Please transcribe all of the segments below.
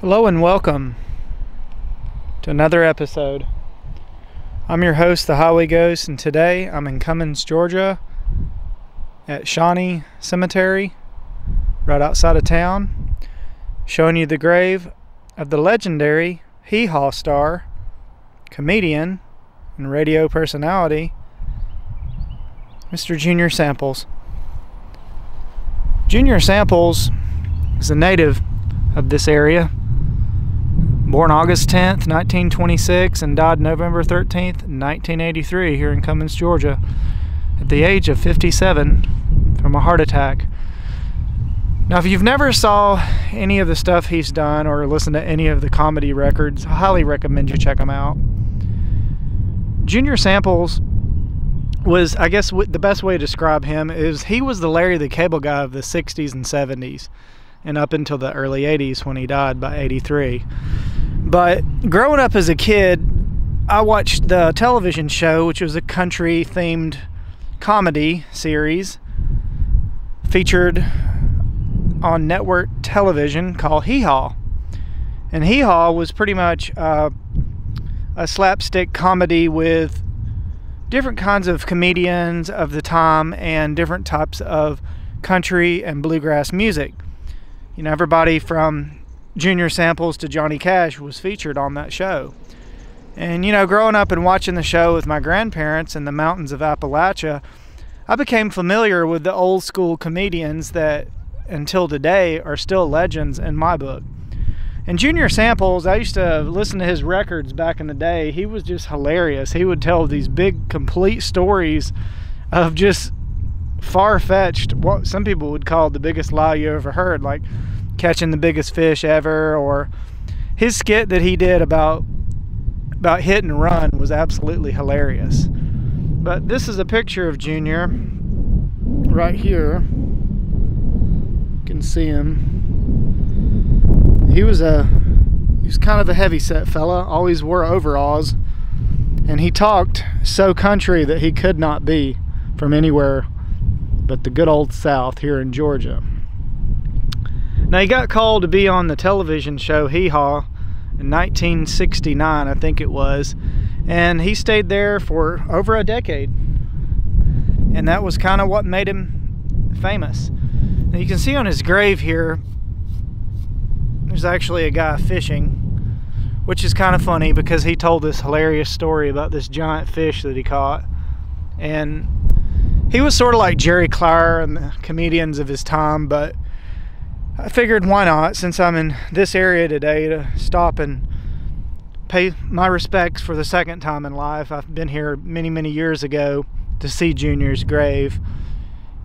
Hello and welcome to another episode. I'm your host, The Highway Ghost, and today I'm in Cummings, Georgia at Shawnee Cemetery, right outside of town, showing you the grave of the legendary Hee Haw star, comedian, and radio personality, Mr. Junior Samples. Junior Samples is a native of this area. Born August 10th, 1926 and died November 13th, 1983 here in Cummings, Georgia at the age of 57 from a heart attack. Now if you've never saw any of the stuff he's done or listened to any of the comedy records, I highly recommend you check them out. Junior Samples was, I guess the best way to describe him is he was the Larry the Cable Guy of the 60s and 70s and up until the early 80s when he died by 83. But growing up as a kid, I watched the television show, which was a country-themed comedy series featured on network television called Hee Haw. And Hee Haw was pretty much a slapstick comedy with different kinds of comedians of the time and different types of country and bluegrass music. You know, everybody from Junior Samples to Johnny Cash was featured on that show. And you know, growing up and watching the show with my grandparents in the mountains of Appalachia, I became familiar with the old school comedians that until today are still legends in my book. And Junior Samples, I used to listen to his records back in the day. He was just hilarious. He would tell these big complete stories of just far-fetched, what some people would call the biggest lie you ever heard, like catching the biggest fish ever, or his skit that he did about hit and run was absolutely hilarious. But this is a picture of Junior right here. You can see him. He was kind of a heavy-set fella, always wore overalls, and he talked so country that he could not be from anywhere but the good old South here in Georgia. Now he got called to be on the television show Hee Haw in 1969, I think it was, and he stayed there for over a decade, and that was kind of what made him famous. Now you can see on his grave here, there's actually a guy fishing, which is kind of funny because he told this hilarious story about this giant fish that he caught, and he was sort of like Jerry Clark and the comedians of his time, but I figured why not, since I'm in this area today, to stop and pay my respects for the second time in life. I've been here many, many years ago to see Junior's grave,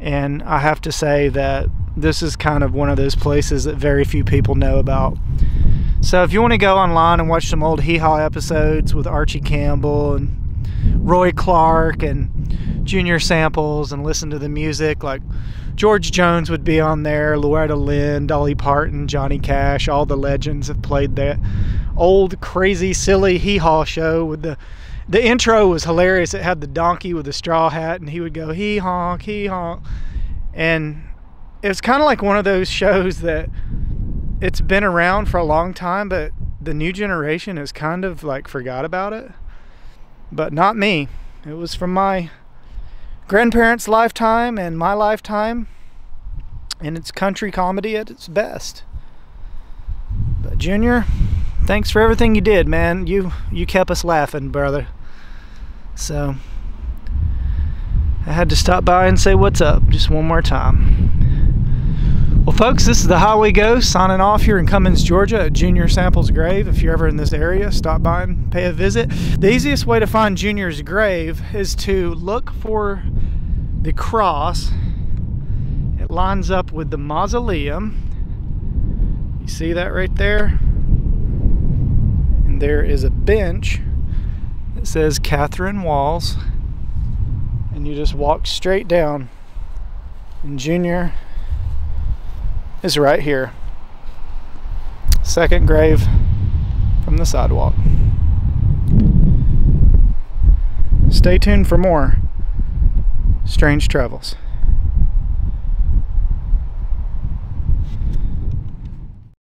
and I have to say that this is kind of one of those places that very few people know about. So if you want to go online and watch some old Hee Haw episodes with Archie Campbell and Roy Clark and Junior Samples and listen to the music, like George Jones would be on there, Loretta Lynn, Dolly Parton, Johnny Cash, all the legends have played that old crazy silly Hee Haw show with the intro was hilarious. It had the donkey with the straw hat and he would go hee honk, hee honk, and it's kind of like one of those shows that it's been around for a long time, but the new generation has kind of like forgot about it. But not me. It was from my grandparents' lifetime and my lifetime, and it's country comedy at its best. But Junior, thanks for everything you did, man. You kept us laughing, brother. So I had to stop by and say what's up just one more time. Well folks, this is the Highway Ghost signing off here in Cummings, Georgia at Junior Samples' grave. If you're ever in this area, stop by and pay a visit. The easiest way to find Junior's grave is to look for the cross. It lines up with the mausoleum. You see that right there? And there is a bench that says Catherine Walls, and you just walk straight down, and Junior is right here. Second grave from the sidewalk. Stay tuned for more strange travels.